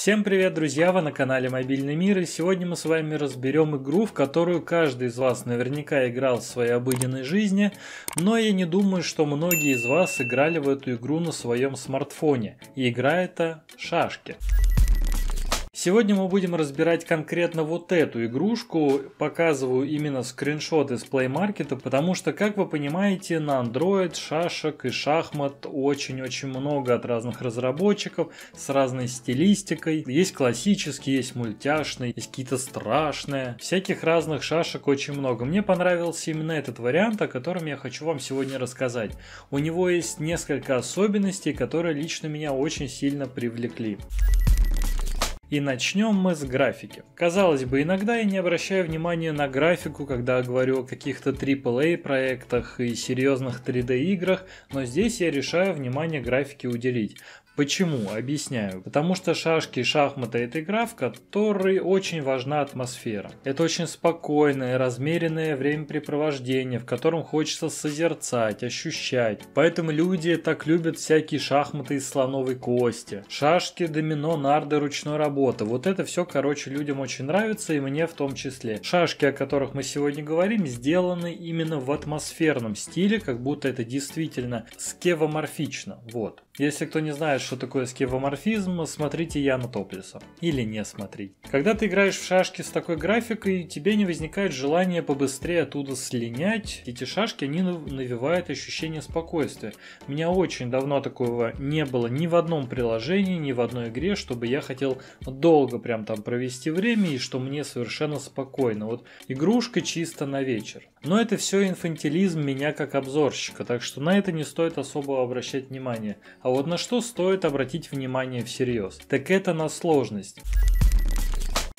Всем привет, друзья! Вы на канале Мобильный Мир, и сегодня мы с вами разберем игру, в которую каждый из вас наверняка играл в своей обыденной жизни, но я не думаю, что многие из вас играли в эту игру на своем смартфоне. И игра это шашки. Сегодня мы будем разбирать конкретно вот эту игрушку, показываю именно скриншот из Play Market, потому что, как вы понимаете, на Android шашек и шахмат очень-очень много от разных разработчиков, с разной стилистикой. Есть классические, есть мультяшные, есть какие-то страшные, всяких разных шашек очень много. Мне понравился именно этот вариант, о котором я хочу вам сегодня рассказать. У него есть несколько особенностей, которые лично меня очень сильно привлекли. И начнем мы с графики. Казалось бы, иногда я не обращаю внимания на графику, когда говорю о каких-то AAA проектах и серьезных 3D играх, но здесь я решаю внимание графике уделить. Почему? Объясняю. Потому что шашки и шахматы — это игра, в которой очень важна атмосфера. Это очень спокойное, размеренное времяпрепровождение, в котором хочется созерцать, ощущать. Поэтому люди так любят всякие шахматы из слоновой кости. Шашки, домино, нарды, ручной работы. Вот это все, короче, людям очень нравится, и мне в том числе. Шашки, о которых мы сегодня говорим, сделаны именно в атмосферном стиле, как будто это действительно скевоморфично. Вот. Если кто не знает, что такое скевоморфизм, смотрите Яна Топлеса. Или не смотрите. Когда ты играешь в шашки с такой графикой, тебе не возникает желания побыстрее оттуда слинять. Эти шашки, они навевают ощущение спокойствия. У меня очень давно такого не было ни в одном приложении, ни в одной игре, чтобы я хотел долго прям там провести время и что мне совершенно спокойно. Вот игрушка чисто на вечер. Но это все инфантилизм меня как обзорщика, так что на это не стоит особо обращать внимание. А вот на что стоит обратить внимание всерьез, так это на сложность.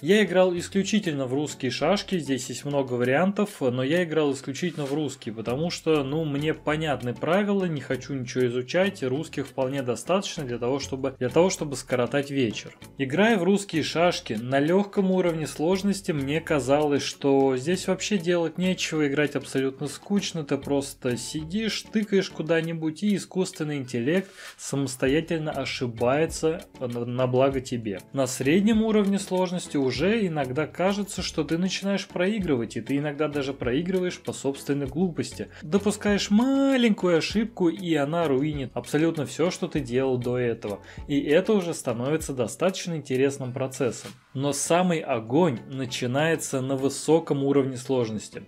Я играл исключительно в русские шашки, здесь есть много вариантов, но я играл исключительно в русские, потому что, ну, мне понятны правила, не хочу ничего изучать, русских вполне достаточно для того, чтобы скоротать вечер. Играя в русские шашки, на легком уровне сложности мне казалось, что здесь вообще делать нечего, играть абсолютно скучно, ты просто сидишь, тыкаешь куда-нибудь, и искусственный интеллект самостоятельно ошибается на благо тебе. На среднем уровне сложности уже иногда кажется, что ты начинаешь проигрывать, и ты иногда даже проигрываешь по собственной глупости. Допускаешь маленькую ошибку, и она руинит абсолютно все, что ты делал до этого. И это уже становится достаточно интересным процессом. Но самый огонь начинается на высоком уровне сложности.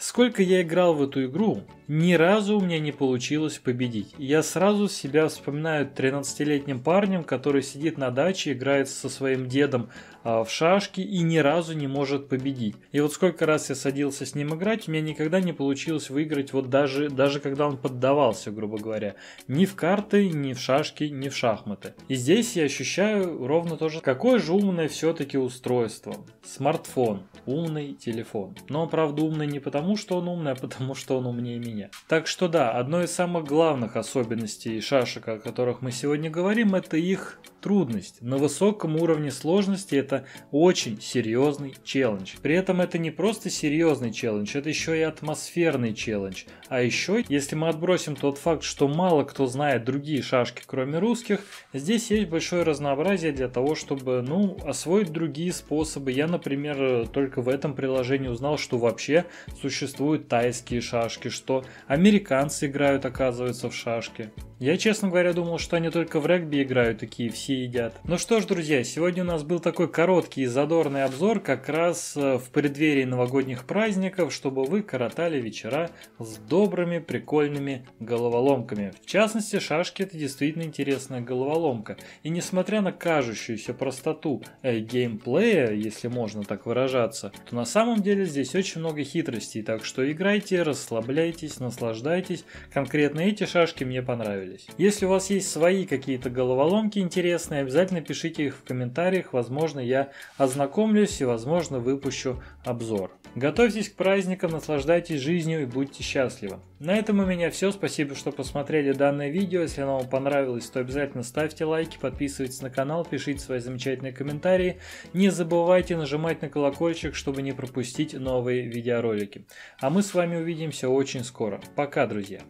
Сколько я играл в эту игру, ни разу у меня не получилось победить. Я сразу себя вспоминаю 13-летним парнем, который сидит на даче, играет со своим дедом в шашки и ни разу не может победить. И вот сколько раз я садился с ним играть, у меня никогда не получилось выиграть, вот даже когда он поддавался, грубо говоря. Ни в карты, ни в шашки, ни в шахматы. И здесь я ощущаю ровно то же. Какое же умное все-таки устройство? Смартфон. Умный телефон. Но, правда, умный не потому, что он умный, а потому что он умнее меня. Так что да, одной из самых главных особенностей шашек, о которых мы сегодня говорим, это их трудность. На высоком уровне сложности это очень серьезный челлендж. При этом это не просто серьезный челлендж, это еще и атмосферный челлендж. А еще, если мы отбросим тот факт, что мало кто знает другие шашки, кроме русских, здесь есть большое разнообразие для того, чтобы, ну, освоить другие способы. Я, например, только в этом приложении узнал, что вообще существуют тайские шашки, что американцы играют, оказывается, в шашки. Я, честно говоря, думал, что они только в регби играют, такие все едят. Ну что ж, друзья, сегодня у нас был такой короткий и задорный обзор, как раз в преддверии новогодних праздников, чтобы вы коротали вечера с добрыми, прикольными головоломками. В частности, шашки — это действительно интересная головоломка. И несмотря на кажущуюся простоту геймплея, если можно так выражаться, то на самом деле здесь очень много хитростей, так что играйте, расслабляйтесь, наслаждайтесь. Конкретно эти шашки мне понравились. Если у вас есть свои какие-то головоломки интересные, обязательно пишите их в комментариях, возможно, я ознакомлюсь и, возможно, выпущу обзор. Готовьтесь к праздникам, наслаждайтесь жизнью и будьте счастливы. На этом у меня все, спасибо, что посмотрели данное видео, если оно вам понравилось, то обязательно ставьте лайки, подписывайтесь на канал, пишите свои замечательные комментарии, не забывайте нажимать на колокольчик, чтобы не пропустить новые видеоролики. А мы с вами увидимся очень скоро, пока, друзья!